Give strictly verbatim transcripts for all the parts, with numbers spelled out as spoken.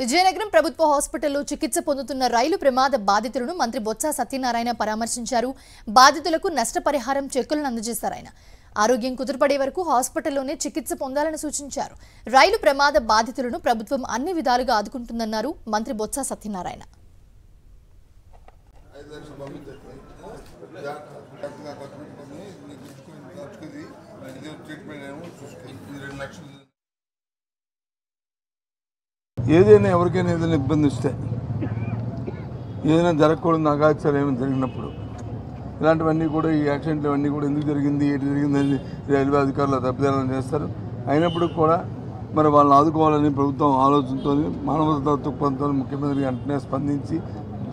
విజయనగరం ప్రభుత్వ హాస్పిటల్లో చికిత్స పొందుతున్న రైలు ప్రమాద బాధితులను మంత్రి బొచ్చ సత్యనారాయణ పరామర్శించారు. బాధితులకు నష్టపరిహారం చెక్కులను అందజేశారు. ఆయన ఆరోగ్యం కుదుర్పడే వరకు హాస్పిటల్లోనే చికిత్స పొందాలని సూచించారు. రైలు ప్రమాద బాధితులను ప్రభుత్వం అన్ని విధాలుగా ఆదుకుంటుందన్నారు మంత్రి బొచ్చ సత్యనారాయణ. ఏదైనా ఎవరికైనా ఏదైనా ఇబ్బంది వస్తే ఏదైనా జరగకూడదు, నాగాచారం ఏమైనా జరిగినప్పుడు ఇలాంటివన్నీ కూడా ఈ యాక్సిడెంట్లు అన్నీ కూడా ఎందుకు జరిగింది ఏంటి జరిగిందని రైల్వే అధికారులు తప్పిదాలను చేస్తారు. అయినప్పుడు కూడా మరి వాళ్ళని ఆదుకోవాలని ప్రభుత్వం ఆలోచనతో మానవతా దృక్పథంతో ముఖ్యమంత్రి వెంటనే స్పందించి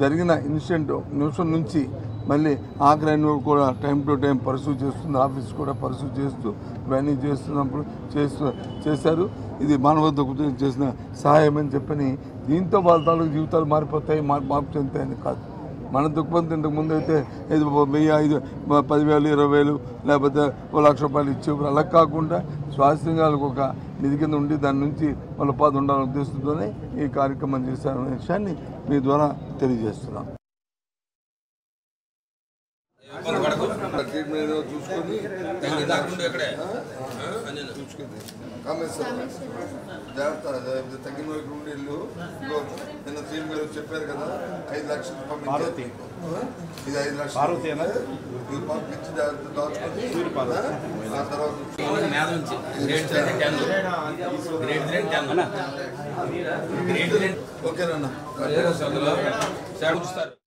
జరిగిన ఇన్సిడెంట్ నిమిషం నుంచి మళ్ళీ ఆఖరి కూడా టైం టు టైం పర్సూ చేస్తుంది. ఆఫీస్ కూడా పర్సూ చేస్తూ ఇవన్నీ చేస్తున్నప్పుడు చేస్తూ చేశారు. ఇది మానవత చేసిన సహాయం అని చెప్పని దీంతో వాళ్ళ తాలూకు జీవితాలు మారిపోతాయి, మార్పు చెందుతాయని కాదు. మన దృక్పథం ఇంతకుముందు అయితే ఇది వెయ్యి ఐదు పదివేలు ఇరవై వేలు లేకపోతే ఒక లక్ష రూపాయలు ఇచ్చేవారు. అలా కాకుండా స్వాస్థ్యంగాలకు ఒక నిధి కింద ఉండి దాని నుంచి వాళ్ళ పాద ఉండాలని ఉద్దేశంతోనే ఈ కార్యక్రమం చేశారనే విషయాన్ని మీ ద్వారా తెలియజేస్తున్నాం. చెప్పారు కదా ఐదు లక్షలు పంపించి ఇది ఐదు లక్షలు పంపించి ఆ తర్వాత ఓకేనా.